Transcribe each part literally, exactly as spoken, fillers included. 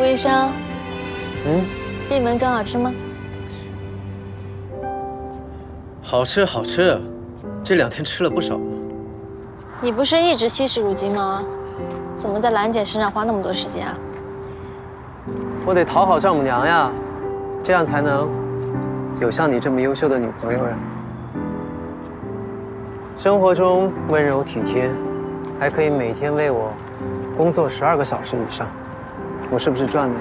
吴医生，嗯，闭门羹好吃吗？好吃，好吃，这两天吃了不少呢。你不是一直惜食如金吗？怎么在兰姐身上花那么多时间啊？我得讨好丈母娘呀，这样才能有像你这么优秀的女朋友呀。生活中温柔体贴，还可以每天为我工作十二个小时以上。 我是不是赚了？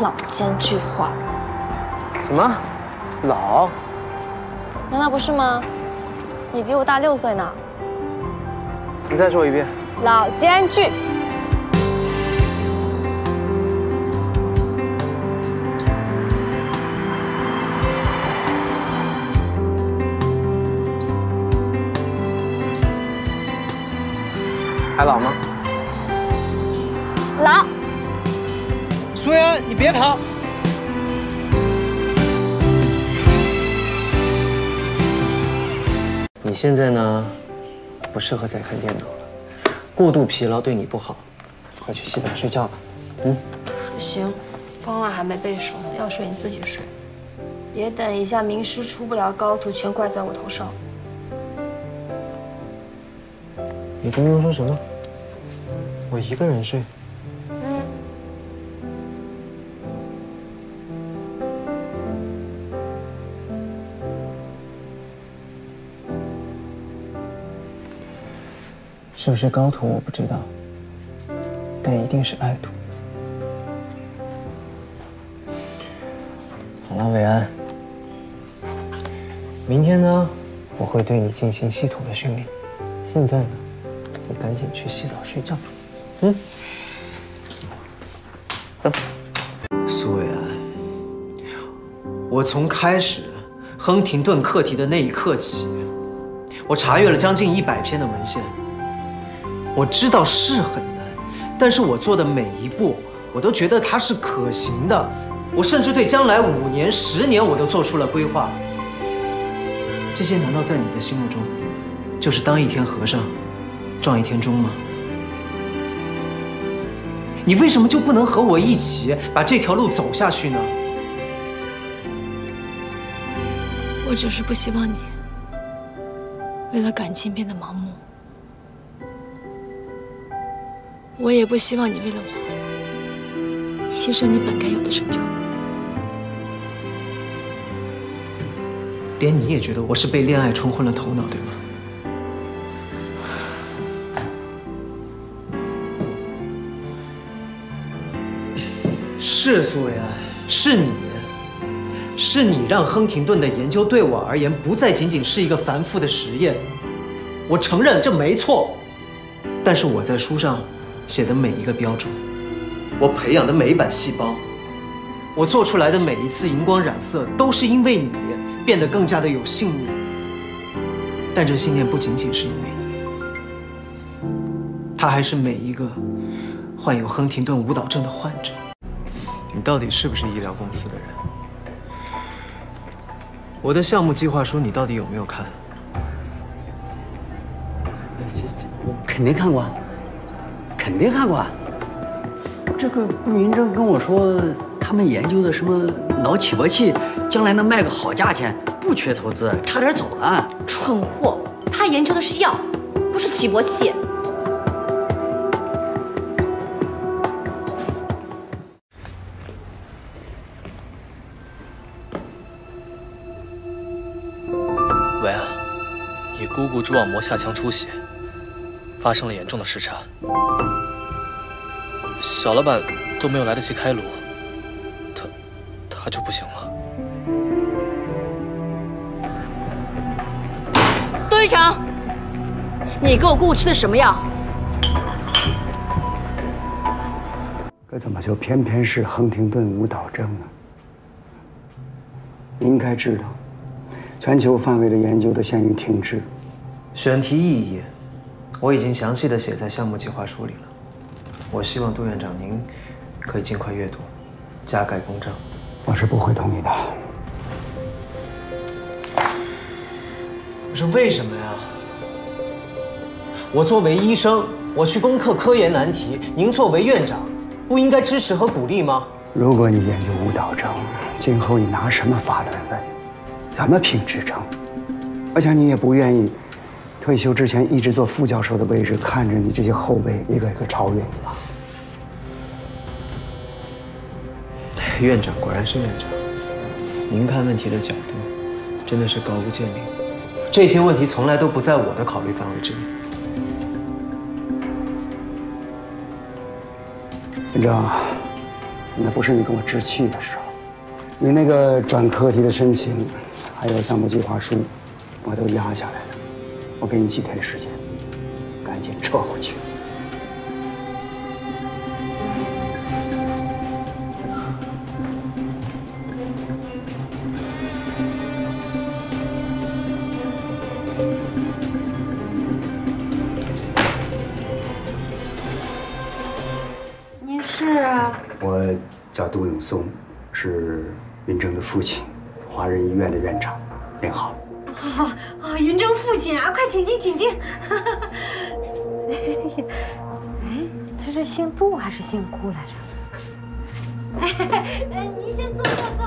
老奸巨猾。什么？老？难道不是吗？你比我大六岁呢。你再说一遍。老奸巨。还老吗？老。 苏妍，你别跑！你现在呢，不适合再看电脑了，过度疲劳对你不好。快去洗澡睡觉吧。嗯，行，方案还没背熟呢，要睡你自己睡，别等一下名师出不了高徒，全怪在我头上。你刚刚说什么？我一个人睡？ 是不是高徒我不知道，但一定是爱徒。好了，伟安，明天呢，我会对你进行系统的训练。现在呢，你赶紧去洗澡睡觉。嗯，走。苏伟安，我从开始亨廷顿课题的那一刻起，我查阅了将近一百篇的文献。 我知道是很难，但是我做的每一步，我都觉得它是可行的。我甚至对将来五年、十年，我都做出了规划。这些难道在你的心目中，就是当一天和尚，撞一天钟吗？你为什么就不能和我一起把这条路走下去呢？我只是不希望你为了感情变得盲目。 我也不希望你为了我牺牲你本该有的成就。连你也觉得我是被恋爱冲昏了头脑，对吗？是苏维埃，是你，是你让亨廷顿的研究对我而言不再仅仅是一个繁复的实验。我承认这没错，但是我在书上。 写的每一个标注，我培养的每一版细胞，我做出来的每一次荧光染色，都是因为你变得更加的有信念。但这信念不仅仅是因为你，它还是每一个患有亨廷顿舞蹈症的患者。你到底是不是医疗公司的人？我的项目计划书你到底有没有看？这这我肯定看过。 肯定看过啊！这个顾云峥跟我说，他们研究的什么脑起搏器，将来能卖个好价钱，不缺投资，差点走了。蠢货，他研究的是药，不是起搏器。喂啊，你姑姑蛛网膜下腔出血，发生了严重的失察。 小老板都没有来得及开颅，他他就不行了。杜一成，你给我姑姑吃的什么药？可怎么就偏偏是亨廷顿舞蹈症呢？你应该知道，全球范围的研究都陷于停滞。选题意义，我已经详细的写在项目计划书里了。 我希望杜院长您可以尽快阅读，加盖公章。我是不会同意的。可是为什么呀？我作为医生，我去攻克科研难题；您作为院长，不应该支持和鼓励吗？如果你研究舞蹈争，今后你拿什么法来问？怎么评职称？而且你也不愿意，退休之前一直做副教授的位置，看着你这些后辈一个一个超越你吧。院长果然是院长，您看问题的角度真的是高屋建瓴。这些问题从来都不在我的考虑范围之内。 院长，那不是你跟我置气的时候。你那个转课题的申请，还有项目计划书，我都压下来了。我给你几天时间，赶紧撤回去。叫杜永松，是云峥的父亲，华人医院的院长。您好，好，好，云峥父亲啊，快请进，请进。哎，他是姓杜还是姓顾来着？哎，您先坐，坐，坐。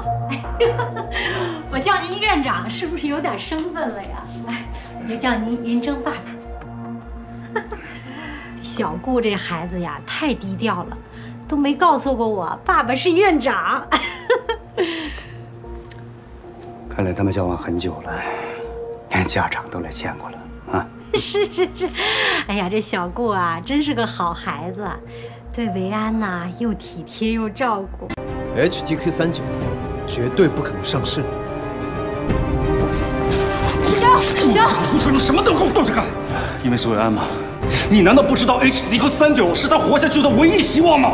我叫您院长，是不是有点生分了呀？来，我就叫您云峥爸爸。小顾这孩子呀，太低调了。 都没告诉过我，爸爸是院长。看来他们交往很久了，连家长都来见过了啊！是是是，哎呀，这小顾啊，真是个好孩子，对维安呐、啊、又体贴又照顾。H T K 三十九绝对不可能上市。师兄，师兄，你说你什么都给我动着干，因为是维安嘛。你难道不知道 H T K 三十九是他活下去的唯一希望吗？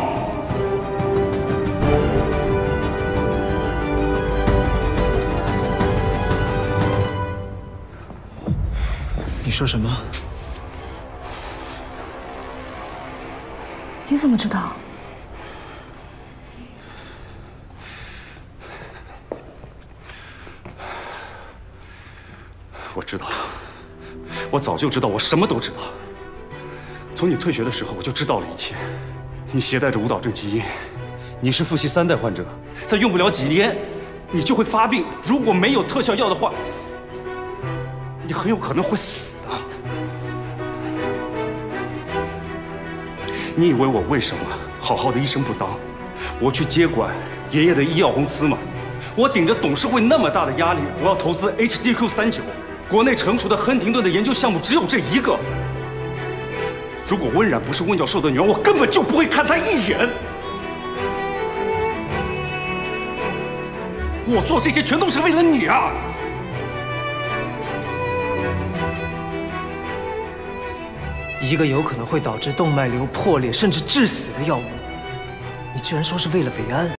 你说什么？你怎么知道？我知道，我早就知道，我什么都知道。从你退学的时候，我就知道了一切。你携带着舞蹈症基因，你是富硒三代患者，再用不了几年，你就会发病。如果没有特效药的话， 你很有可能会死的。你以为我为什么好好的医生不当，我去接管爷爷的医药公司吗？我顶着董事会那么大的压力，我要投资 H T Q 三十九，国内成熟的亨廷顿的研究项目只有这一个。如果温冉不是温教授的女儿，我根本就不会看她一眼。我做这些全都是为了你啊！ 一个有可能会导致动脉瘤破裂甚至致死的药物，你居然说是为了维安？